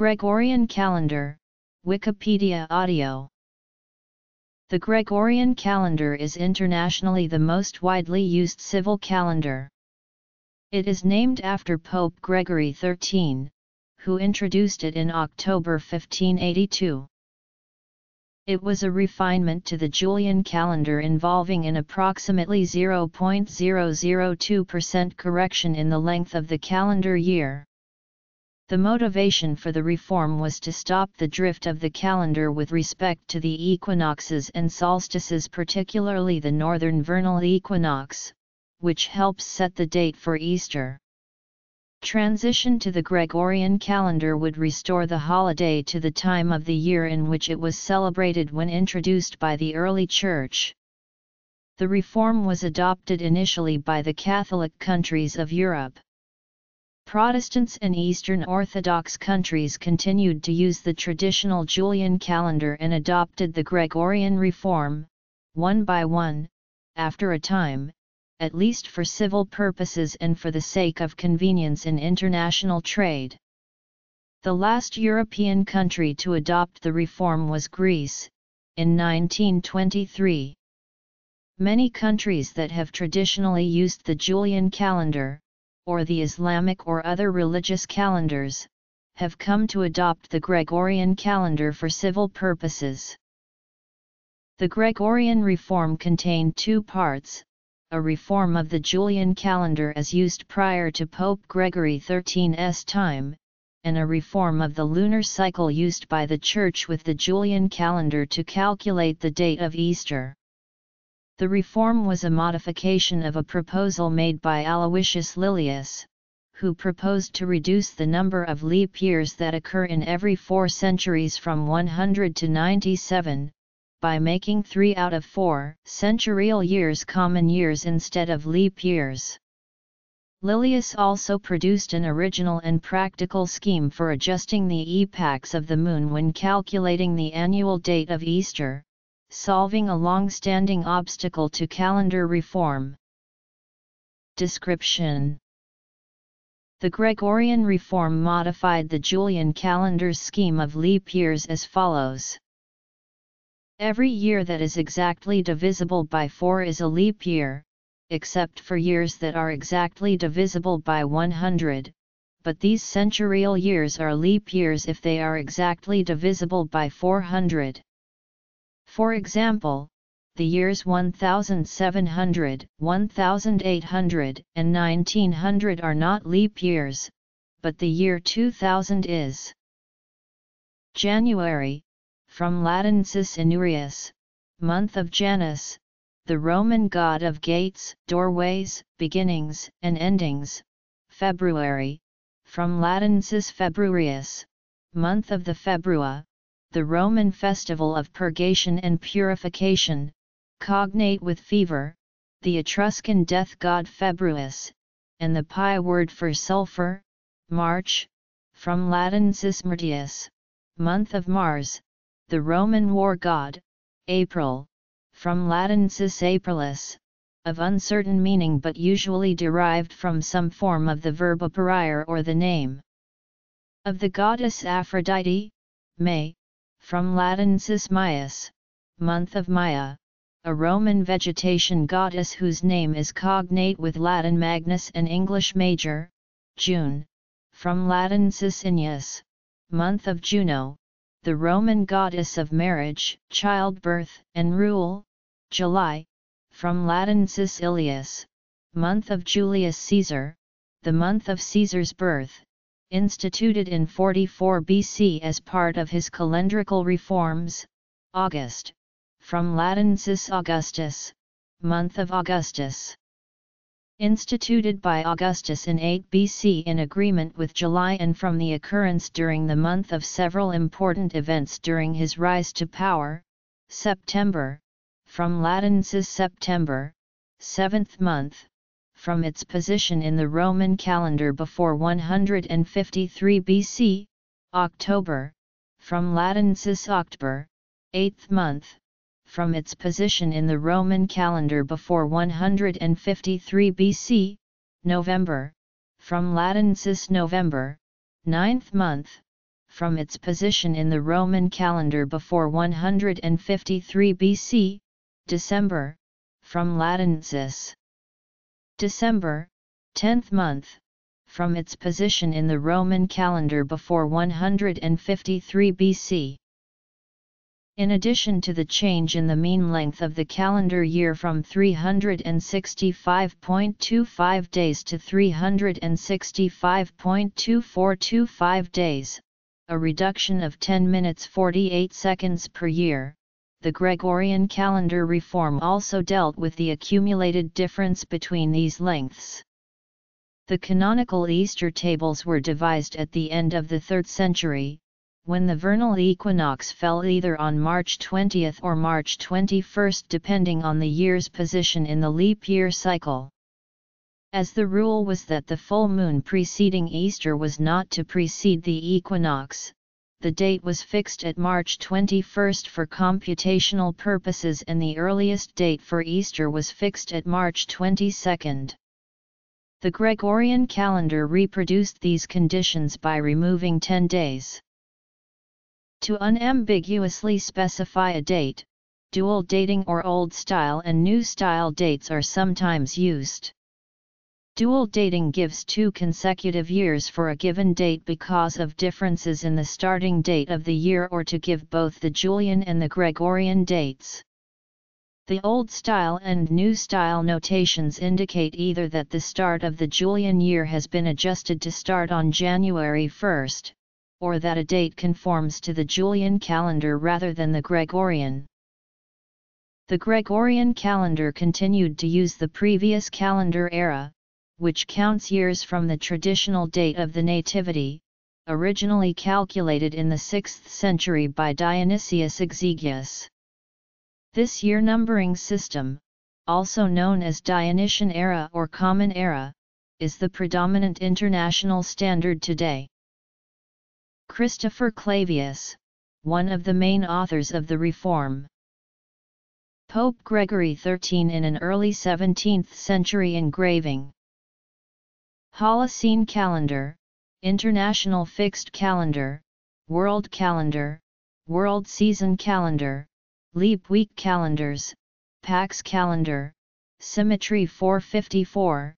Gregorian calendar, Wikipedia audio. The Gregorian calendar is internationally the most widely used civil calendar. It is named after Pope Gregory XIII, who introduced it in October 1582. It was a refinement to the Julian calendar, involving an approximately 0.002% correction in the length of the calendar year. The motivation for the reform was to stop the drift of the calendar with respect to the equinoxes and solstices, particularly the northern vernal equinox, which helps set the date for Easter. Transition to the Gregorian calendar would restore the holiday to the time of the year in which it was celebrated when introduced by the early Church. The reform was adopted initially by the Catholic countries of Europe. Protestants and Eastern Orthodox countries continued to use the traditional Julian calendar and adopted the Gregorian reform, one by one, after a time, at least for civil purposes and for the sake of convenience in international trade. The last European country to adopt the reform was Greece, in 1923. Many countries that have traditionally used the Julian calendar, or the Islamic or other religious calendars, have come to adopt the Gregorian calendar for civil purposes. The Gregorian reform contained two parts: a reform of the Julian calendar as used prior to Pope Gregory XIII's time, and a reform of the lunar cycle used by the Church with the Julian calendar to calculate the date of Easter. The reform was a modification of a proposal made by Aloysius Lilius, who proposed to reduce the number of leap years that occur in every 4 centuries from 100 to 97, by making 3 out of 4 centurial years common years instead of leap years. Lilius also produced an original and practical scheme for adjusting the epochs of the moon when calculating the annual date of Easter, solving a long-standing obstacle to calendar reform. Description: the Gregorian reform modified the Julian calendar's scheme of leap years as follows. Every year that is exactly divisible by 4 is a leap year, except for years that are exactly divisible by 100, but these centurial years are leap years if they are exactly divisible by 400. For example, the years 1700, 1800, and 1900 are not leap years, but the year 2000 is. January, from Latin Januarius, month of Janus, the Roman god of gates, doorways, beginnings, and endings. February, from Latin Februarius, month of the Februa, the Roman festival of purgation and purification, cognate with fever, the Etruscan death god Februus, and the Pi word for sulfur. March, from Latin Martius, month of Mars, the Roman war god. April, from Latin aprilis, of uncertain meaning but usually derived from some form of the verb operare or the name of the goddess Aphrodite. May, from Latin Maius, month of Maia, a Roman vegetation goddess whose name is cognate with Latin Magnus and English Major. June, from Latin Junius, month of Juno, the Roman goddess of marriage, childbirth, and rule. July, from Latin Ilius, month of Julius Caesar, the month of Caesar's birth, instituted in 44 BC as part of his calendrical reforms. August, from Latin Augustus, month of Augustus, instituted by Augustus in 8 BC in agreement with July and from the occurrence during the month of several important events during his rise to power. September, from Latin September, 7th month, from its position in the Roman calendar before 153 BC. October, from Latin October, 8th month, from its position in the Roman calendar before 153 BC. November, from Latin November, 9th month, from its position in the Roman calendar before 153 BC, December, from Latin cis. December, 10th month, from its position in the Roman calendar before 153 BC. In addition to the change in the mean length of the calendar year from 365.25 days to 365.2425 days, a reduction of 10 minutes 48 seconds per year, the Gregorian calendar reform also dealt with the accumulated difference between these lengths. The canonical Easter tables were devised at the end of the 3rd century, when the vernal equinox fell either on March 20 or March 21, depending on the year's position in the leap year cycle. As the rule was that the full moon preceding Easter was not to precede the equinox, the date was fixed at March 21 for computational purposes, and the earliest date for Easter was fixed at March 22. The Gregorian calendar reproduced these conditions by removing 10 days. To unambiguously specify a date, dual dating or Old Style and New Style dates are sometimes used. Dual dating gives 2 consecutive years for a given date because of differences in the starting date of the year, or to give both the Julian and the Gregorian dates. The Old Style and New Style notations indicate either that the start of the Julian year has been adjusted to start on January 1, or that a date conforms to the Julian calendar rather than the Gregorian. The Gregorian calendar continued to use the previous calendar era, which counts years from the traditional date of the Nativity, originally calculated in the 6th century by Dionysius Exiguus. This year numbering system, also known as Dionysian era or Common Era, is the predominant international standard today. Christopher Clavius, one of the main authors of the reform. Pope Gregory XIII in an early 17th century engraving. Holocene calendar, International Fixed Calendar, World Calendar, World Season Calendar, Leap Week Calendars, Pax Calendar, Symmetry 454,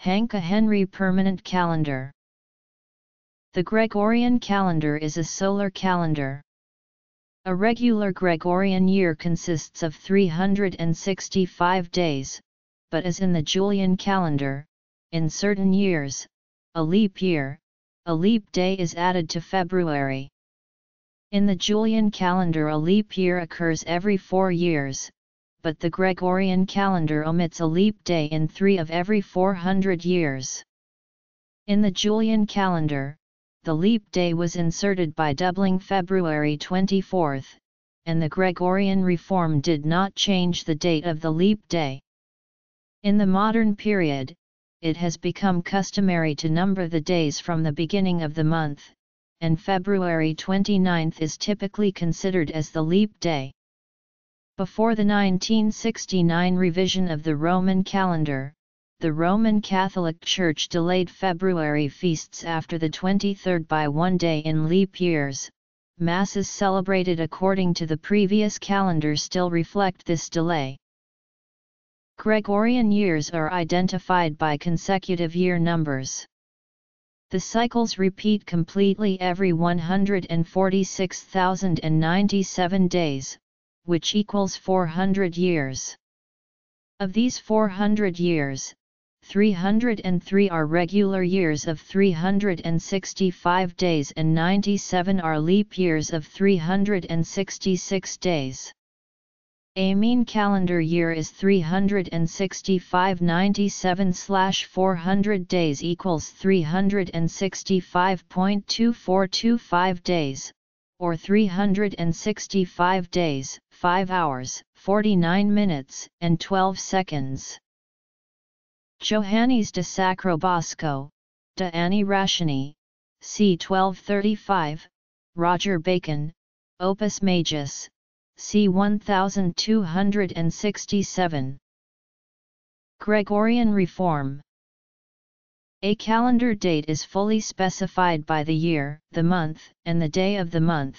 Hanke Henry Permanent Calendar. The Gregorian calendar is a solar calendar. A regular Gregorian year consists of 365 days, but as in the Julian calendar, in certain years, a leap day is added to February. In the Julian calendar a leap year occurs every 4 years, but the Gregorian calendar omits a leap day in 3 of every 400 years. In the Julian calendar, the leap day was inserted by doubling February 24th, and the Gregorian reform did not change the date of the leap day. In the modern period, it has become customary to number the days from the beginning of the month, and February 29th is typically considered as the leap day. Before the 1969 revision of the Roman calendar, the Roman Catholic Church delayed February feasts after the 23rd by 1 day in leap years. Masses celebrated according to the previous calendar still reflect this delay. Gregorian years are identified by consecutive year numbers. The cycles repeat completely every 146,097 days, which equals 400 years. Of these 400 years, 303 are regular years of 365 days and 97 are leap years of 366 days. A mean calendar year is 365.97/400 days equals 365.2425 days, or 365 days, 5 hours, 49 minutes, and 12 seconds. Johannes de Sacrobosco, de Anniratione, c. 1235, Roger Bacon, Opus Majus, c. 1267. Gregorian Reform. A calendar date is fully specified by the year, the month, and the day of the month.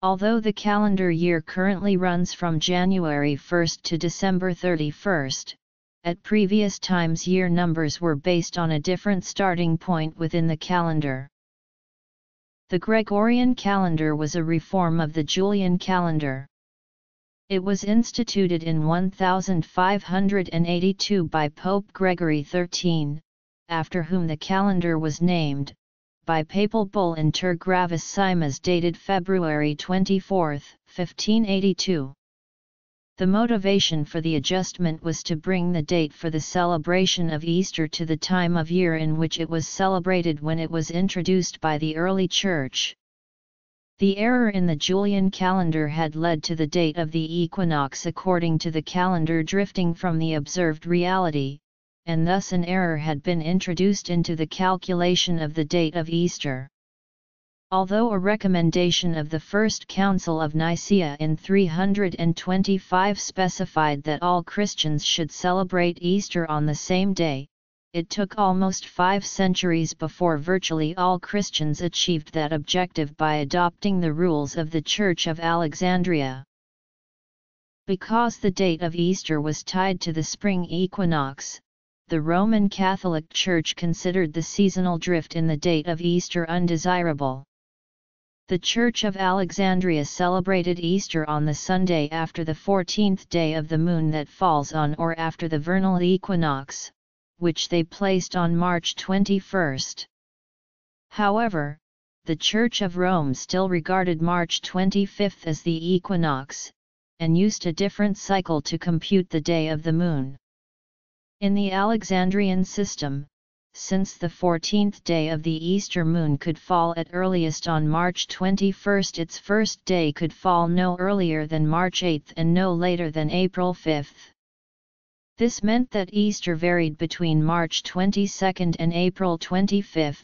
Although the calendar year currently runs from January 1 to December 31, at previous times year numbers were based on a different starting point within the calendar. The Gregorian calendar was a reform of the Julian calendar. It was instituted in 1582 by Pope Gregory XIII, after whom the calendar was named, by papal bull Inter gravissimas dated February 24, 1582. The motivation for the adjustment was to bring the date for the celebration of Easter to the time of year in which it was celebrated when it was introduced by the early Church. The error in the Julian calendar had led to the date of the equinox according to the calendar drifting from the observed reality, and thus an error had been introduced into the calculation of the date of Easter. Although a recommendation of the First Council of Nicaea in 325 specified that all Christians should celebrate Easter on the same day, it took almost 5 centuries before virtually all Christians achieved that objective by adopting the rules of the Church of Alexandria. Because the date of Easter was tied to the spring equinox, the Roman Catholic Church considered the seasonal drift in the date of Easter undesirable. The Church of Alexandria celebrated Easter on the Sunday after the 14th day of the moon that falls on or after the vernal equinox, which they placed on March 21. However, the Church of Rome still regarded March 25 as the equinox, and used a different cycle to compute the day of the moon. In the Alexandrian system, since the 14th day of the Easter moon could fall at earliest on March 21st, its first day could fall no earlier than March 8th and no later than April 5th. This meant that Easter varied between March 22nd and April 25th.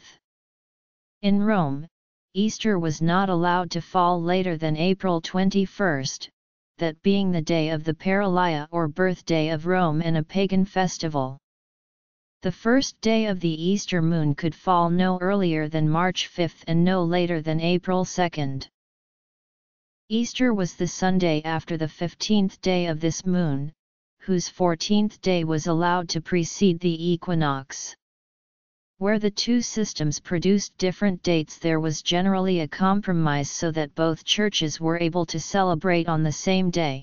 In Rome, Easter was not allowed to fall later than April 21st. That being the day of the Paralia or birthday of Rome and a pagan festival. The first day of the Easter moon could fall no earlier than March 5 and no later than April 2. Easter was the Sunday after the 15th day of this moon, whose 14th day was allowed to precede the equinox. Where the two systems produced different dates, there was generally a compromise so that both churches were able to celebrate on the same day.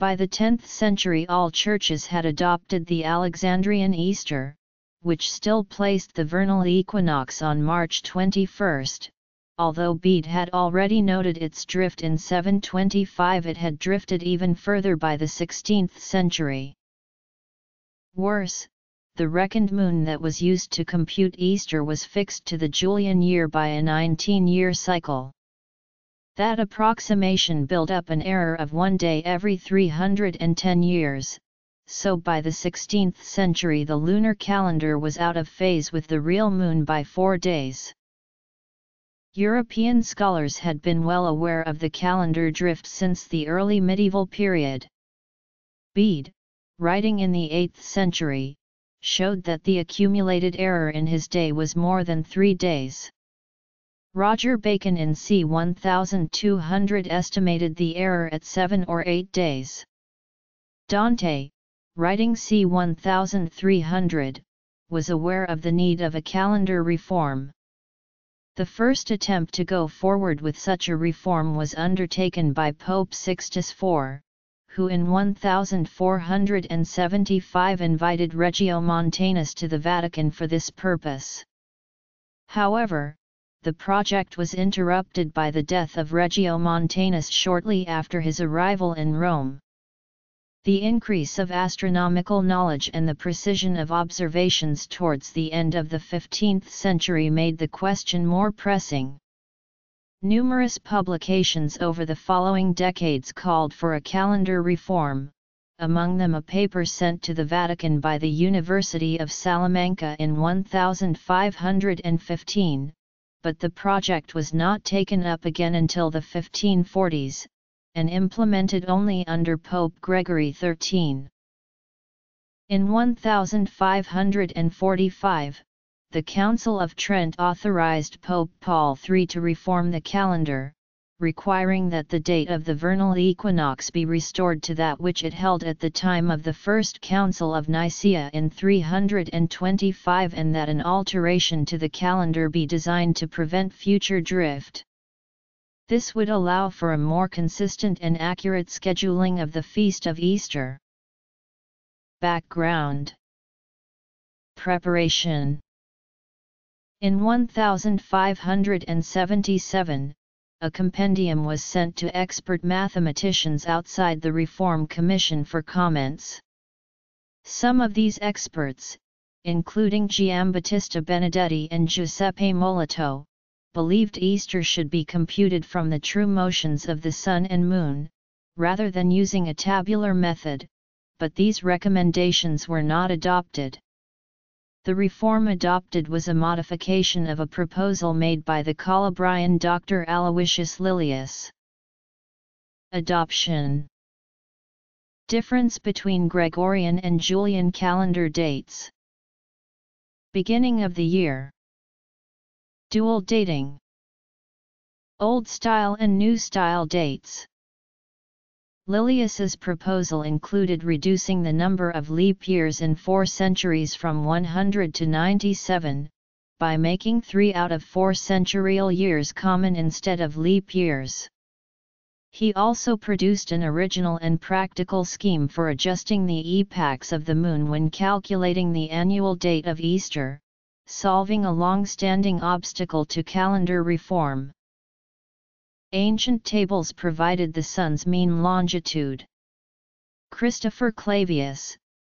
By the 10th century, all churches had adopted the Alexandrian Easter, which still placed the vernal equinox on March 21, although Bede had already noted its drift in 725, it had drifted even further by the 16th century. Worse, the reckoned moon that was used to compute Easter was fixed to the Julian year by a 19-year cycle. That approximation built up an error of 1 day every 310 years, so by the 16th century the lunar calendar was out of phase with the real moon by 4 days. European scholars had been well aware of the calendar drift since the early medieval period. Bede, writing in the 8th century, showed that the accumulated error in his day was more than 3 days. Roger Bacon in c. 1200 estimated the error at 7 or 8 days. Dante, writing c. 1300, was aware of the need of a calendar reform. The first attempt to go forward with such a reform was undertaken by Pope Sixtus IV, who in 1475 invited Regiomontanus to the Vatican for this purpose. However, the project was interrupted by the death of Regiomontanus shortly after his arrival in Rome. The increase of astronomical knowledge and the precision of observations towards the end of the 15th century made the question more pressing. Numerous publications over the following decades called for a calendar reform, among them a paper sent to the Vatican by the University of Salamanca in 1515, but the project was not taken up again until the 1540s, and implemented only under Pope Gregory XIII. In 1545, the Council of Trent authorized Pope Paul III to reform the calendar, requiring that the date of the vernal equinox be restored to that which it held at the time of the First Council of Nicaea in 325, and that an alteration to the calendar be designed to prevent future drift. This would allow for a more consistent and accurate scheduling of the Feast of Easter. Background. Preparation. In 1577, a compendium was sent to expert mathematicians outside the Reform Commission for comments. Some of these experts, including Giambattista Benedetti and Giuseppe Moletti, believed Easter should be computed from the true motions of the sun and moon, rather than using a tabular method, but these recommendations were not adopted. The reform adopted was a modification of a proposal made by the Calabrian Dr. Aloysius Lilius. Adoption. Difference between Gregorian and Julian calendar dates. Beginning of the year. Dual dating. Old Style and New Style dates. Lilius's proposal included reducing the number of leap years in 4 centuries from 100 to 97, by making 3 out of 4 centurial years common instead of leap years. He also produced an original and practical scheme for adjusting the epochs of the moon when calculating the annual date of Easter, solving a long-standing obstacle to calendar reform. Ancient tables provided the sun's mean longitude. Christopher Clavius,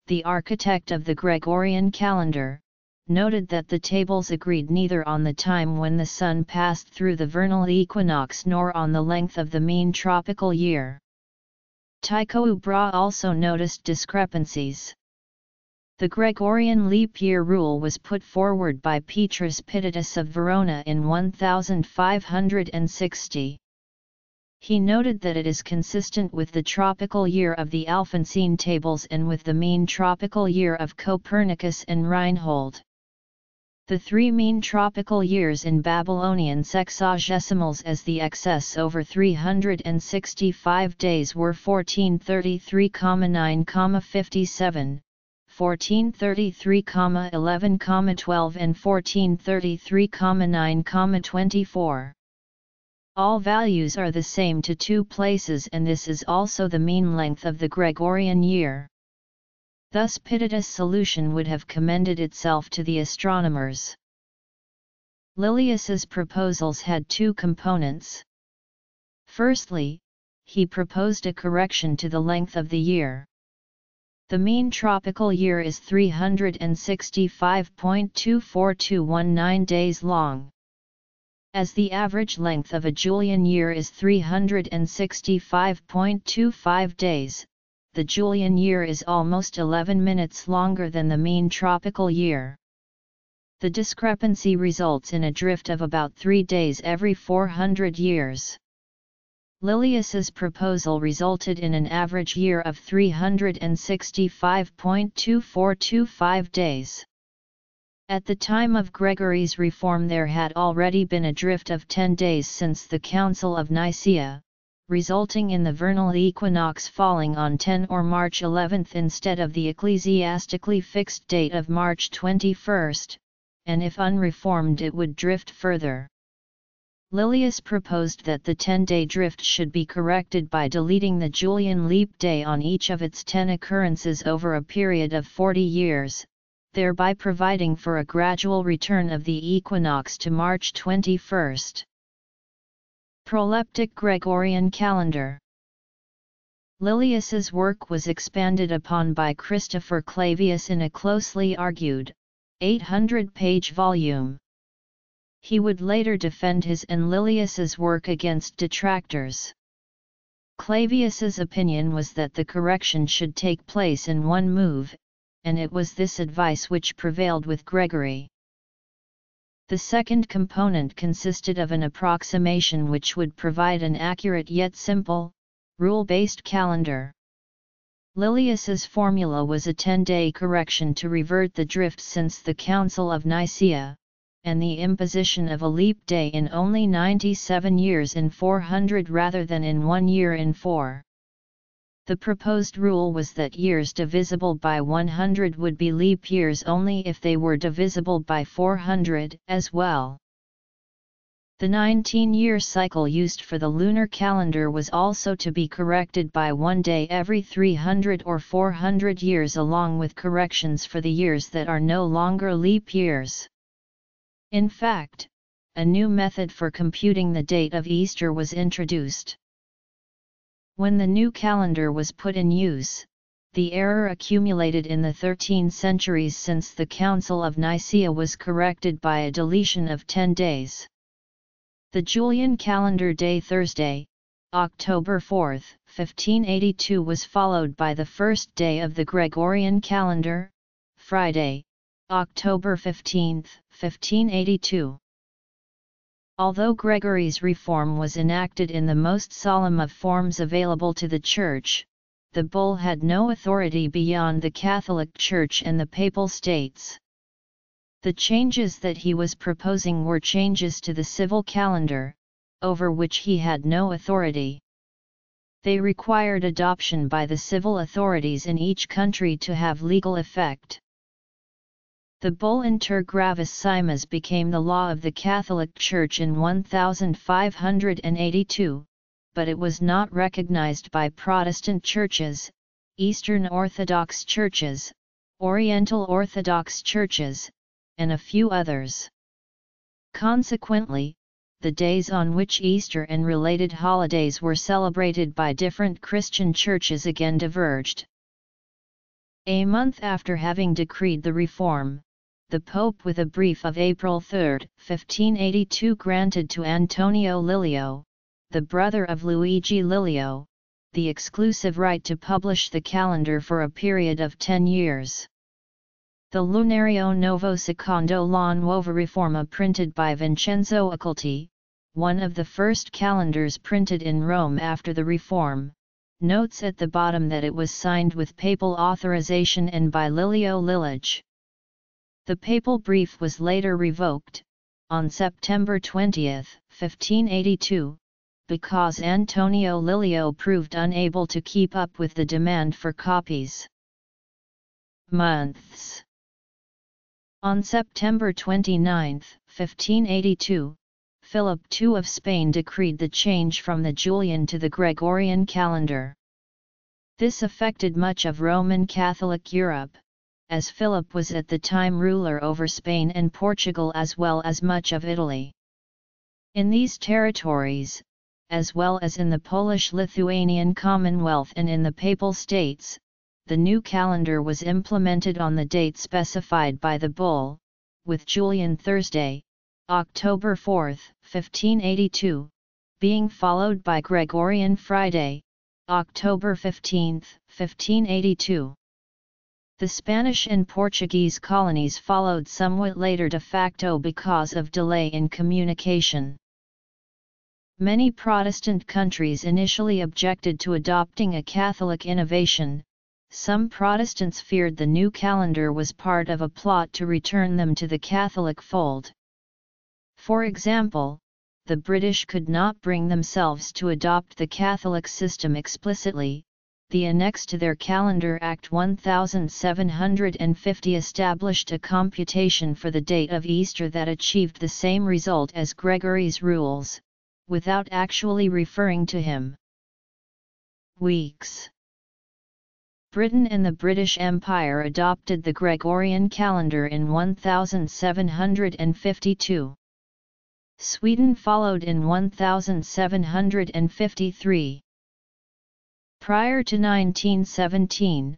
the architect of the Gregorian calendar, noted that the tables agreed neither on the time when the sun passed through the vernal equinox nor on the length of the mean tropical year. Tycho Brahe also noticed discrepancies. The Gregorian leap year rule was put forward by Petrus Pitatus of Verona in 1560. He noted that it is consistent with the tropical year of the Alfonsine Tables and with the mean tropical year of Copernicus and Reinhold. The 3 mean tropical years in Babylonian sexagesimals, as the excess over 365 days, were 1433,9,57, 1433,11,12 and 1433,9,24. All values are the same to 2 places, and this is also the mean length of the Gregorian year. Thus Pitatus' solution would have commended itself to the astronomers. Lilius's proposals had 2 components. Firstly, he proposed a correction to the length of the year. The mean tropical year is 365.24219 days long. As the average length of a Julian year is 365.25 days, the Julian year is almost 11 minutes longer than the mean tropical year. The discrepancy results in a drift of about 3 days every 400 years. Lilius's proposal resulted in an average year of 365.2425 days. At the time of Gregory's reform, there had already been a drift of 10 days since the Council of Nicaea, resulting in the vernal equinox falling on 10 or March 11 instead of the ecclesiastically fixed date of March 21, and if unreformed it would drift further. Lilius proposed that the 10-day drift should be corrected by deleting the Julian leap day on each of its 10 occurrences over a period of 40 years, thereby providing for a gradual return of the equinox to March 21. Proleptic Gregorian calendar. Lilius's work was expanded upon by Christopher Clavius in a closely argued, 800-page volume. He would later defend his and Lilius's work against detractors. Clavius's opinion was that the correction should take place in one move, and it was this advice which prevailed with Gregory. The second component consisted of an approximation which would provide an accurate yet simple, rule-based calendar. Lilius's formula was a 10-day correction to revert the drift since the Council of Nicaea, and the imposition of a leap day in only 97 years in 400 rather than in 1 year in 4. The proposed rule was that years divisible by 100 would be leap years only if they were divisible by 400 as well. The 19-year cycle used for the lunar calendar was also to be corrected by 1 day every 300 or 400 years, along with corrections for the years that are no longer leap years. In fact, a new method for computing the date of Easter was introduced. When the new calendar was put in use, the error accumulated in the 13 centuries since the Council of Nicaea was corrected by a deletion of 10 days. The Julian calendar day Thursday, October 4, 1582 was followed by the first day of the Gregorian calendar, Friday, October 15, 1582. Although Gregory's reform was enacted in the most solemn of forms available to the Church, the bull had no authority beyond the Catholic Church and the Papal States. The changes that he was proposing were changes to the civil calendar, over which he had no authority. They required adoption by the civil authorities in each country to have legal effect. The bull Inter gravissimas became the law of the Catholic Church in 1582, but it was not recognized by Protestant churches, Eastern Orthodox churches, Oriental Orthodox churches, and a few others. Consequently, the days on which Easter and related holidays were celebrated by different Christian churches again diverged. A month after having decreed the reform, the Pope, with a brief of April 3, 1582, granted to Antonio Lilio, the brother of Luigi Lilio, the exclusive right to publish the calendar for a period of 10 years. The Lunario Novo Secondo La Nuova Reforma, printed by Vincenzo Occulti, one of the first calendars printed in Rome after the reform, notes at the bottom that it was signed with papal authorization and by Lilio Lilij. The papal brief was later revoked, on September 20, 1582, because Antonio Lilio proved unable to keep up with the demand for copies. Months. On September 29, 1582, Philip II of Spain decreed the change from the Julian to the Gregorian calendar. This affected much of Roman Catholic Europe, as Philip was at the time ruler over Spain and Portugal, as well as much of Italy. In these territories, as well as in the Polish-Lithuanian Commonwealth and in the Papal States, the new calendar was implemented on the date specified by the bull, with Julian Thursday, October 4, 1582, being followed by Gregorian Friday, October 15, 1582. The Spanish and Portuguese colonies followed somewhat later de facto because of delay in communication. Many Protestant countries initially objected to adopting a Catholic innovation. Some Protestants feared the new calendar was part of a plot to return them to the Catholic fold. For example, the British could not bring themselves to adopt the Catholic system explicitly. The annex to their Calendar Act 1750 established a computation for the date of Easter that achieved the same result as Gregory's rules, without actually referring to him. Weeks. Britain and the British Empire adopted the Gregorian calendar in 1752. Sweden followed in 1753. Prior to 1917,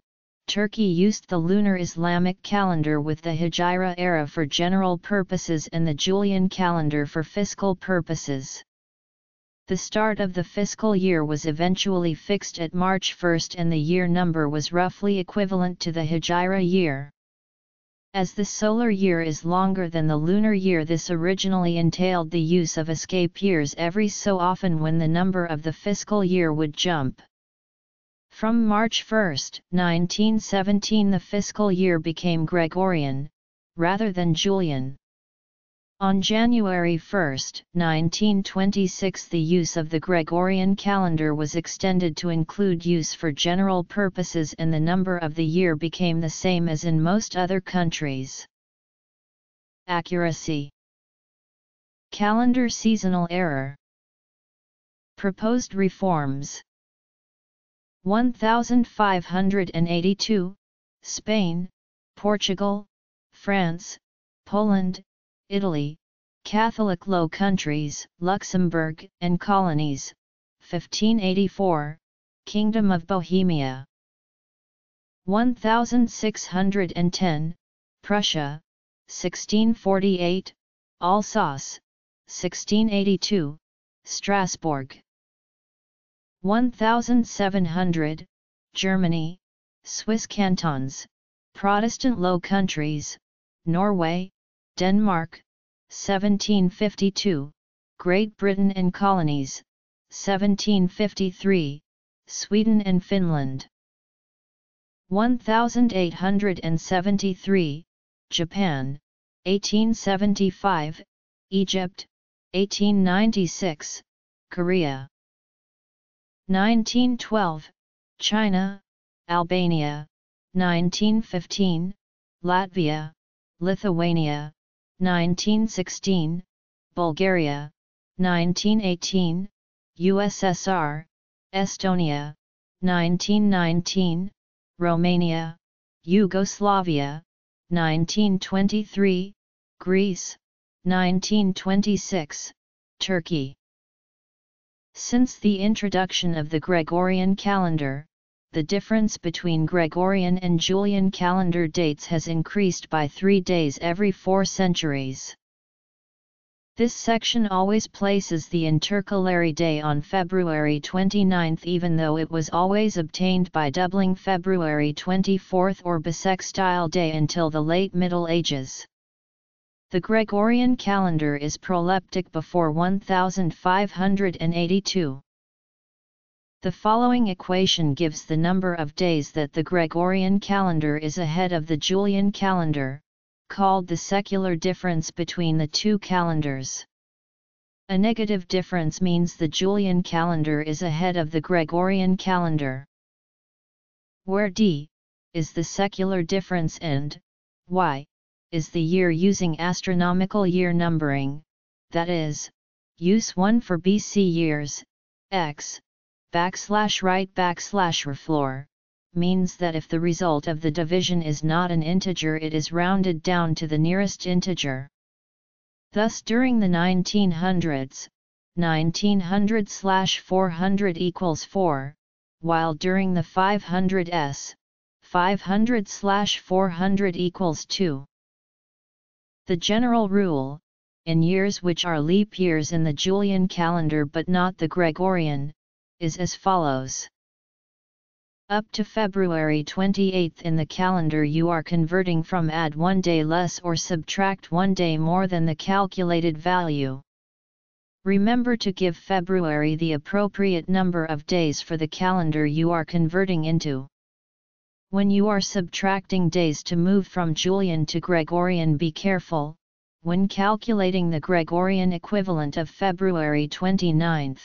Turkey used the lunar Islamic calendar with the Hijra era for general purposes and the Julian calendar for fiscal purposes. The start of the fiscal year was eventually fixed at March 1, and the year number was roughly equivalent to the Hijra year. As the solar year is longer than the lunar year, this originally entailed the use of escape years every so often when the number of the fiscal year would jump. From March 1, 1917, the fiscal year became Gregorian, rather than Julian. On January 1, 1926, the use of the Gregorian calendar was extended to include use for general purposes, and the number of the year became the same as in most other countries. Accuracy. Calendar seasonal error. Proposed reforms. 1582, Spain, Portugal, France, Poland, Italy, Catholic Low Countries, Luxembourg, and Colonies, 1584, Kingdom of Bohemia. 1610, Prussia, 1648, Alsace, 1682, Strasbourg. 1700, Germany, Swiss cantons, Protestant Low Countries, Norway, Denmark, 1752, Great Britain and Colonies, 1753, Sweden and Finland. 1873, Japan, 1875, Egypt, 1896, Korea. 1912, China, Albania, 1915, Latvia, Lithuania, 1916, Bulgaria, 1918, USSR, Estonia, 1919, Romania, Yugoslavia, 1923, Greece, 1926, Turkey. Since the introduction of the Gregorian calendar, the difference between Gregorian and Julian calendar dates has increased by 3 days every 4 centuries. This section always places the intercalary day on February 29, even though it was always obtained by doubling February 24 or bisextile day until the late Middle Ages. The Gregorian calendar is proleptic before 1582. The following equation gives the number of days that the Gregorian calendar is ahead of the Julian calendar, called the secular difference between the two calendars. A negative difference means the Julian calendar is ahead of the Gregorian calendar. Where D is the secular difference and Y is the year using astronomical year numbering, that is, use 1 for BC years, X \right \refloor, means that if the result of the division is not an integer, it is rounded down to the nearest integer. Thus during the 1900s, 1900/400 equals 4, while during the 500s, 500/400 equals 2. The general rule, in years which are leap years in the Julian calendar but not the Gregorian, is as follows. Up to February 28 in the calendar you are converting from add 1 day less or subtract 1 day more than the calculated value. Remember to give February the appropriate number of days for the calendar you are converting into. When you are subtracting days to move from Julian to Gregorian, be careful, when calculating the Gregorian equivalent of February 29,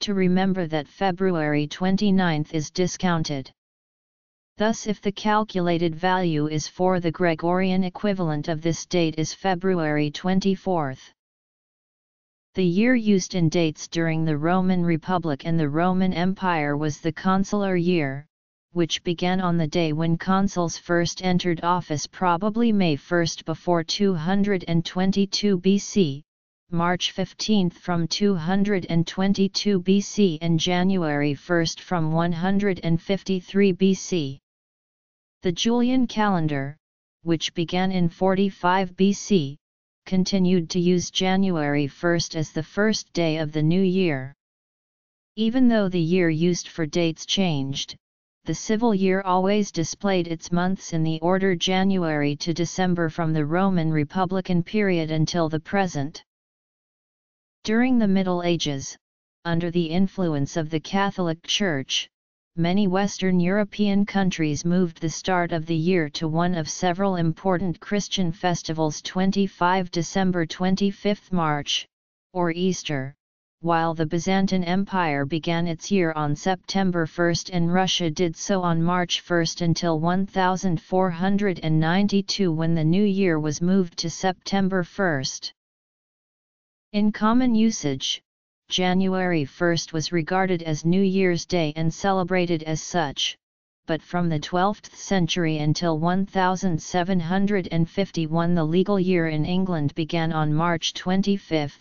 to remember that February 29 is discounted. Thus if the calculated value is 4, the Gregorian equivalent of this date is February 24. The year used in dates during the Roman Republic and the Roman Empire was the consular year, which began on the day when consuls first entered office, probably May 1 before 222 BC. March 15 from 222 BC and January 1 from 153 BC. The Julian calendar, which began in 45 BC, continued to use January 1 as the first day of the new year. Even though the year used for dates changed, the civil year always displayed its months in the order January to December from the Roman Republican period until the present. During the Middle Ages, under the influence of the Catholic Church, many Western European countries moved the start of the year to one of several important Christian festivals: 25 December, 25 March, or Easter, while the Byzantine Empire began its year on September 1 and Russia did so on March 1 until 1492, when the new year was moved to September 1. In common usage, January 1 was regarded as New Year's Day and celebrated as such, but from the 12th century until 1751 the legal year in England began on March 25.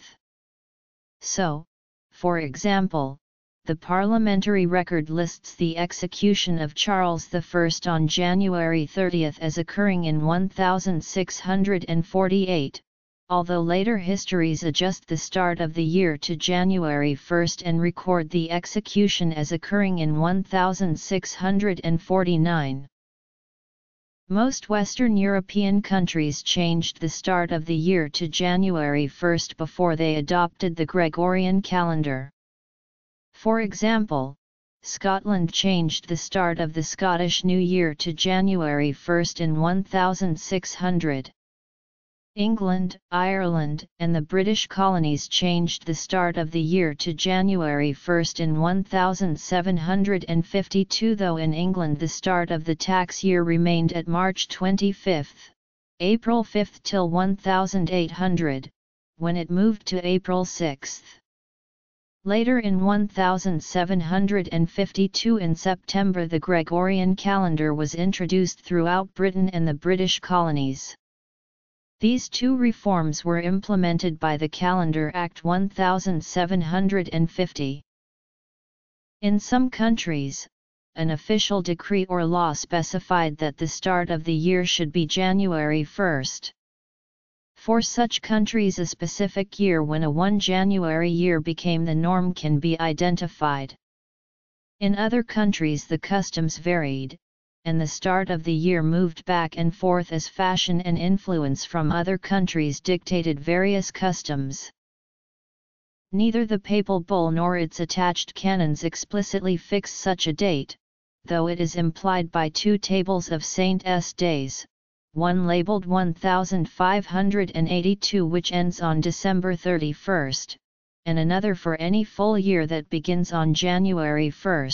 So, for example, the parliamentary record lists the execution of Charles I on January 30 as occurring in 1648, although later histories adjust the start of the year to January 1 and record the execution as occurring in 1649. Most Western European countries changed the start of the year to January 1 before they adopted the Gregorian calendar. For example, Scotland changed the start of the Scottish New Year to January 1 in 1600. England, Ireland, and the British colonies changed the start of the year to January 1 in 1752, though in England the start of the tax year remained at March 25, April 5 till 1800, when it moved to April 6. Later in 1752 in September the Gregorian calendar was introduced throughout Britain and the British colonies. These two reforms were implemented by the Calendar Act 1750. In some countries, an official decree or law specified that the start of the year should be January 1. For such countries, a specific year when a 1 January year became the norm can be identified. In other countries, the customs varied, and the start of the year moved back and forth as fashion and influence from other countries dictated various customs. Neither the papal bull nor its attached canons explicitly fix such a date, though it is implied by two tables of Saint's days, one labeled 1582 which ends on December 31, and another for any full year that begins on January 1.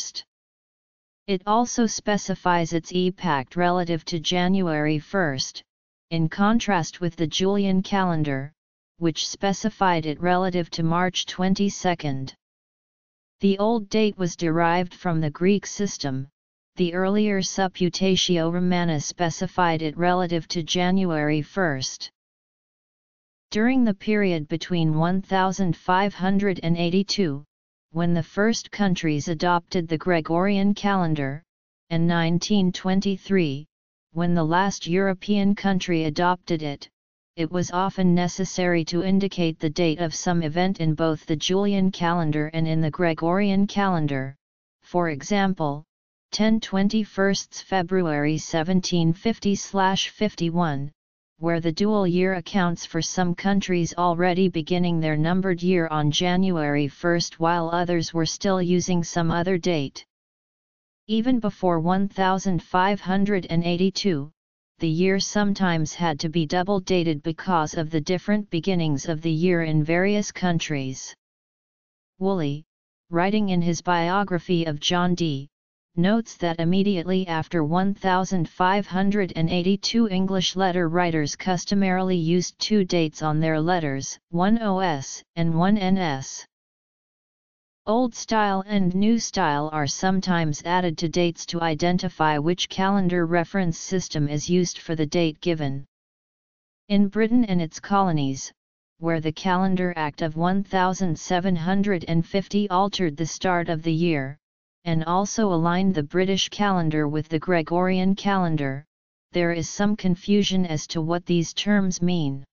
It also specifies its epoch relative to January 1, in contrast with the Julian calendar, which specified it relative to March 22. The old date was derived from the Greek system, the earlier Supputatio Romana specified it relative to January 1. During the period between 1582, when the first countries adopted the Gregorian calendar, and 1923, when the last European country adopted it, it was often necessary to indicate the date of some event in both the Julian calendar and in the Gregorian calendar, for example, 10/21 February 1750/51, where the dual year accounts for some countries already beginning their numbered year on January 1 while others were still using some other date. Even before 1582, the year sometimes had to be double-dated because of the different beginnings of the year in various countries. Woolley, writing in his biography of John Dee, notes that immediately after 1582 English letter writers customarily used two dates on their letters, one OS and one NS. Old Style and New Style are sometimes added to dates to identify which calendar reference system is used for the date given. In Britain and its colonies, where the Calendar Act of 1750 altered the start of the year, and also aligned the British calendar with the Gregorian calendar, there is some confusion as to what these terms mean.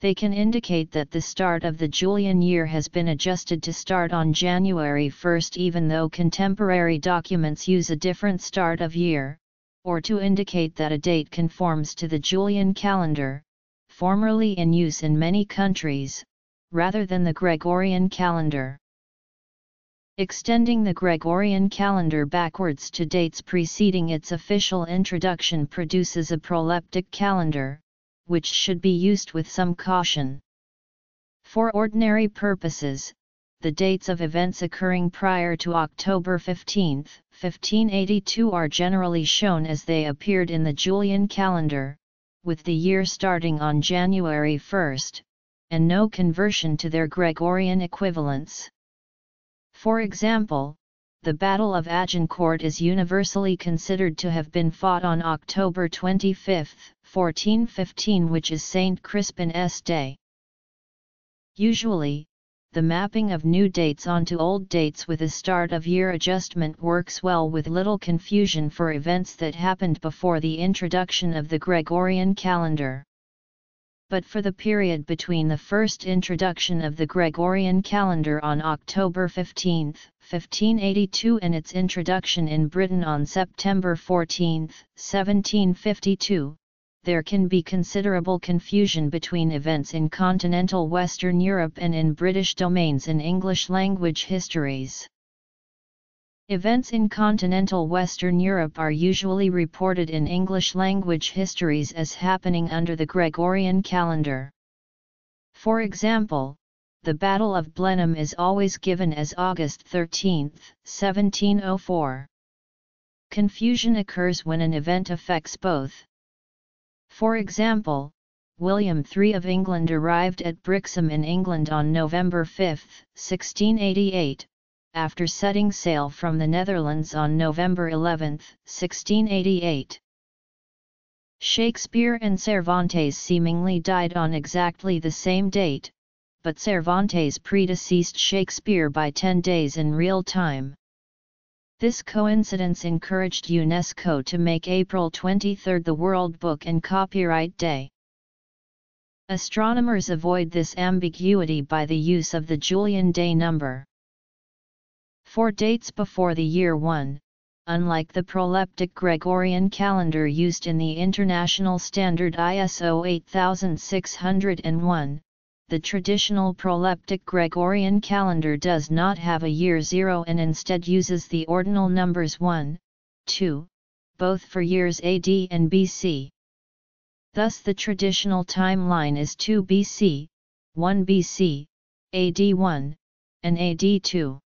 They can indicate that the start of the Julian year has been adjusted to start on January 1 even though contemporary documents use a different start of year, or to indicate that a date conforms to the Julian calendar, formerly in use in many countries, rather than the Gregorian calendar. extending the Gregorian calendar backwards to dates preceding its official introduction produces a proleptic calendar, which should be used with some caution. For ordinary purposes, the dates of events occurring prior to October 15, 1582 are generally shown as they appeared in the Julian calendar, with the year starting on January 1, and no conversion to their Gregorian equivalents. For example, the Battle of Agincourt is universally considered to have been fought on October 25, 1415, which is St. Crispin's Day. Usually, the mapping of new dates onto old dates with a start-of-year adjustment works well with little confusion for events that happened before the introduction of the Gregorian calendar. But for the period between the first introduction of the Gregorian calendar on October 15, 1582 and its introduction in Britain on September 14, 1752, there can be considerable confusion between events in continental Western Europe and in British domains in English-language histories. Events in continental Western Europe are usually reported in English-language histories as happening under the Gregorian calendar. For example, the Battle of Blenheim is always given as August 13, 1704. Confusion occurs when an event affects both. For example, William III of England arrived at Brixham in England on November 5, 1688, after setting sail from the Netherlands on November 11, 1688. Shakespeare and Cervantes seemingly died on exactly the same date, but Cervantes predeceased Shakespeare by 10 days in real time. This coincidence encouraged UNESCO to make April 23 the World Book and Copyright Day. Astronomers avoid this ambiguity by the use of the Julian day number. For dates before the year 1, unlike the proleptic Gregorian calendar used in the international standard ISO 8601, the traditional proleptic Gregorian calendar does not have a year 0 and instead uses the ordinal numbers 1, 2, both for years AD and BC. Thus the traditional timeline is 2 BC, 1 BC, AD 1, and AD 2.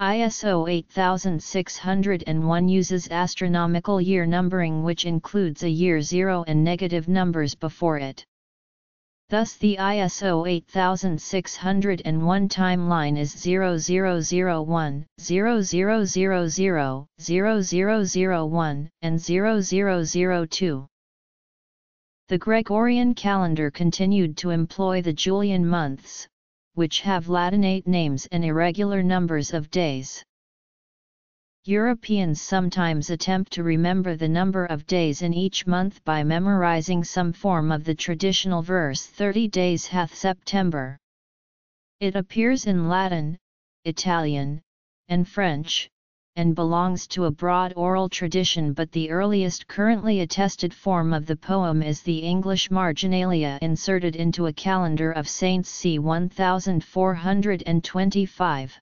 ISO 8601 uses astronomical year numbering, which includes a year 0 and negative numbers before it. Thus the ISO 8601 timeline is 0001, 0000, 0001, and 0002. The Gregorian calendar continued to employ the Julian months, which have Latinate names and irregular numbers of days. Europeans sometimes attempt to remember the number of days in each month by memorizing some form of the traditional verse 30 days hath September. It appears in Latin, Italian, and French, and belongs to a broad oral tradition, but the earliest currently attested form of the poem is the English marginalia inserted into a calendar of saints c. 1425.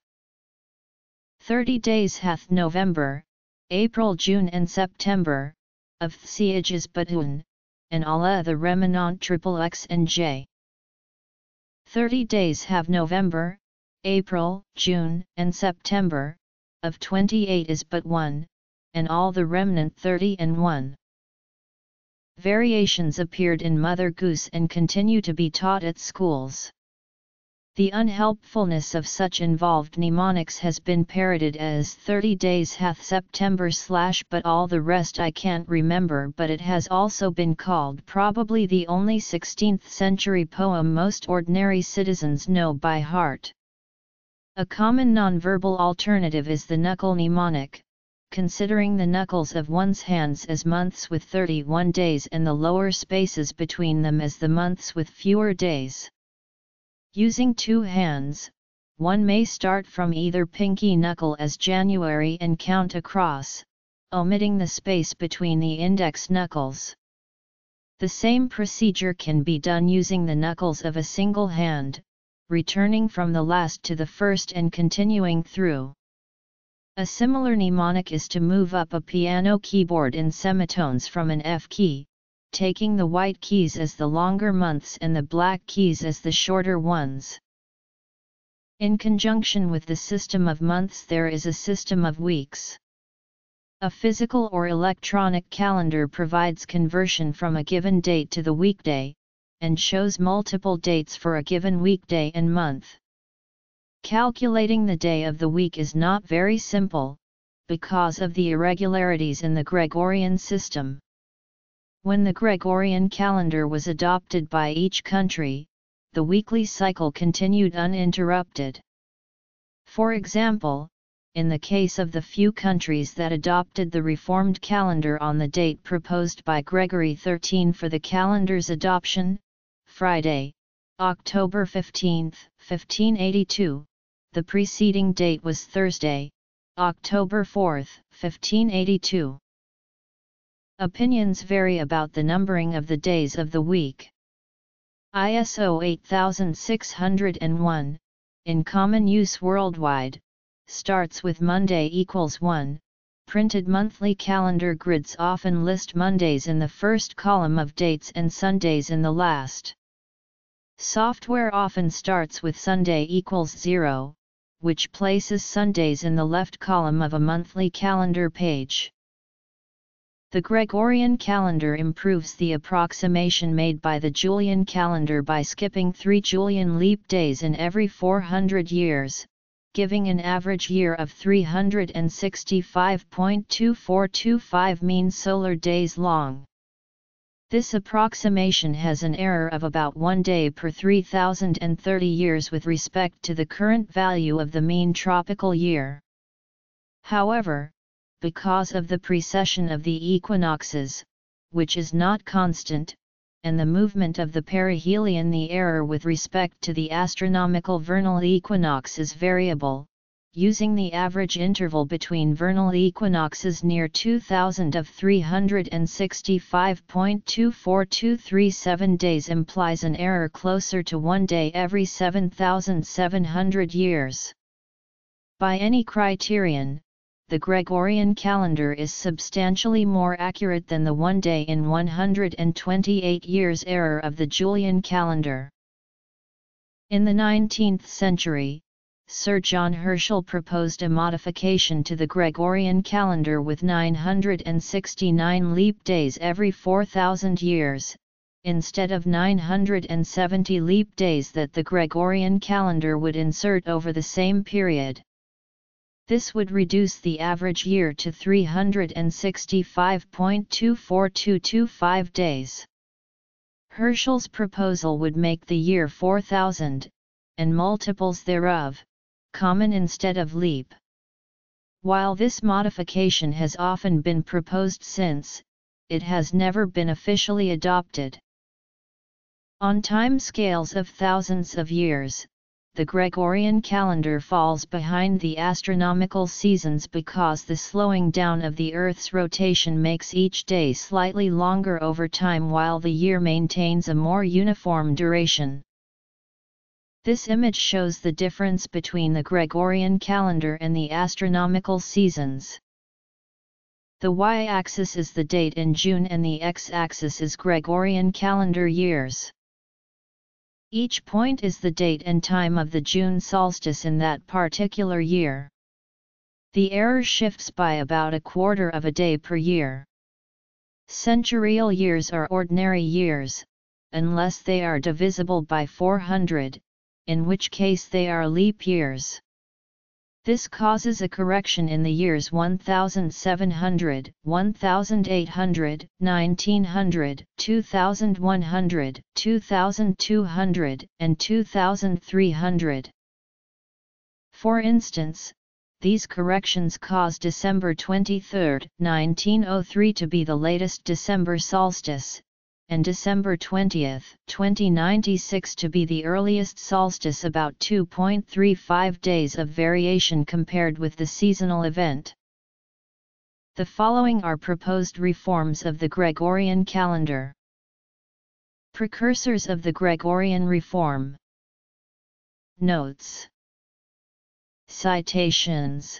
30 days hath November, April, June and September, of Theages Bethune, and Allah the Remanant triple X and J. 30 days have November, April, June and September, of 28 is but one, and all the remnant 30 and 1. Variations appeared in Mother Goose and continue to be taught at schools. The unhelpfulness of such involved mnemonics has been parroted as 30 days hath September / but all the rest I can't remember, but it has also been called probably the only 16th century poem most ordinary citizens know by heart. A common nonverbal alternative is the knuckle mnemonic, considering the knuckles of one's hands as months with 31 days and the lower spaces between them as the months with fewer days. Using two hands, one may start from either pinky knuckle as January and count across, omitting the space between the index knuckles. The same procedure can be done using the knuckles of a single hand, returning from the last to the first and continuing through. A similar mnemonic is to move up a piano keyboard in semitones from an F key, taking the white keys as the longer months and the black keys as the shorter ones. In conjunction with the system of months there is a system of weeks. A physical or electronic calendar provides conversion from a given date to the weekday, and shows multiple dates for a given weekday and month. Calculating the day of the week is not very simple, because of the irregularities in the Gregorian system. When the Gregorian calendar was adopted by each country, the weekly cycle continued uninterrupted. For example, in the case of the few countries that adopted the reformed calendar on the date proposed by Gregory XIII for the calendar's adoption, Friday, October 15, 1582, the preceding date was Thursday, October 4, 1582. Opinions vary about the numbering of the days of the week. ISO 8601, in common use worldwide, starts with Monday equals 1. Printed monthly calendar grids often list Mondays in the first column of dates and Sundays in the last. Software often starts with Sunday equals 0, which places Sundays in the left column of a monthly calendar page. The Gregorian calendar improves the approximation made by the Julian calendar by skipping 3 Julian leap days in every 400 years, giving an average year of 365.2425 mean solar days long. This approximation has an error of about 1 day per 3,030 years with respect to the current value of the mean tropical year. However, because of the precession of the equinoxes, which is not constant, and the movement of the perihelion, the error with respect to the astronomical vernal equinox is variable, using the average interval between vernal equinoxes near 2000 of 365.24237 days implies an error closer to 1 day every 7,700 years. By any criterion, the Gregorian calendar is substantially more accurate than the 1 day in 128 years error of the Julian calendar. In the 19th century, Sir John Herschel proposed a modification to the Gregorian calendar with 969 leap days every 4,000 years, instead of 970 leap days that the Gregorian calendar would insert over the same period. This would reduce the average year to 365.24225 days. Herschel's proposal would make the year 4,000, and multiples thereof, common instead of leap. While this modification has often been proposed since, it has never been officially adopted. On time scales of thousands of years, the Gregorian calendar falls behind the astronomical seasons because the slowing down of the Earth's rotation makes each day slightly longer over time while the year maintains a more uniform duration. This image shows the difference between the Gregorian calendar and the astronomical seasons. The y-axis is the date in June and the x-axis is Gregorian calendar years. Each point is the date and time of the June solstice in that particular year. The error shifts by about a quarter of a day per year. Centurial years are ordinary years, unless they are divisible by 400, in which case they are leap years. This causes a correction in the years 1700, 1800, 1900, 2100, 2200, and 2300. For instance, these corrections cause December 23, 1903 to be the latest December solstice, and December 20, 2096 to be the earliest solstice, about 2.35 days of variation compared with the seasonal event. The following are proposed reforms of the Gregorian calendar. Precursors of the Gregorian reform. Notes. Citations.